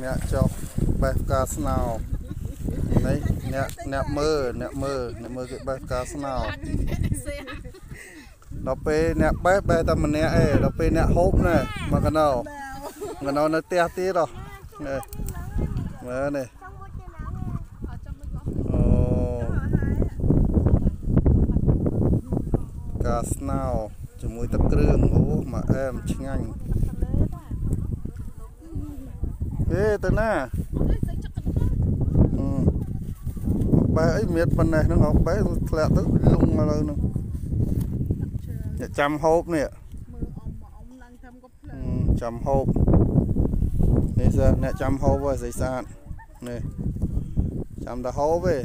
nẹt chọc bẹp cá nào đấy nẹt mơ cái bẹp cá nào đọc pe nẹt bẹp bẹp tầm nẹt đọc pe nẹt hốp này mà cái nào nó teo tít rồi này mở này cá nào chỉ mùi tập trương ngủ mà em chinh anh ê tên à bé ấy miệt bên này nó ngọc bé lẹ tức lung mà lên luôn trăm hộp nè trăm hộp nè giờ nè trăm hộp rồi giấy sạn nè trăm đã hộp về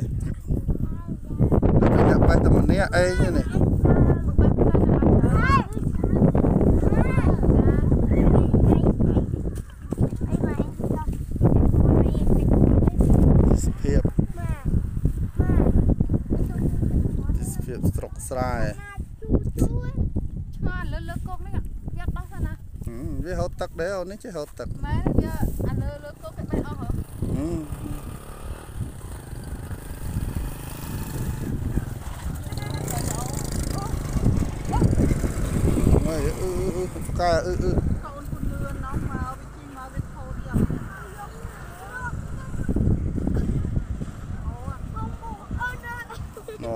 nè bé tầm mình nè ấy như này Sài. Chọn lưỡi cốc đấy ạ, giặt đó sao nào? Với hột tắc đấy ông chứ hột tắc. Má giờ ăn lưỡi cốc cái bên ông hả? Ừ.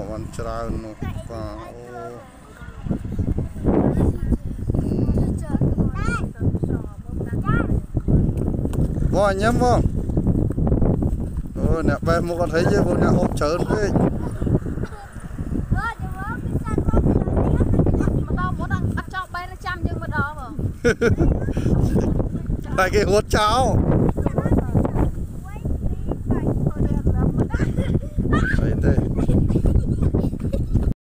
Còn trao nó vào vô nhắm không? Ôi nè bé mua con thấy chứ vô nè hộp trớn đấy. Tại cái hốt cháo.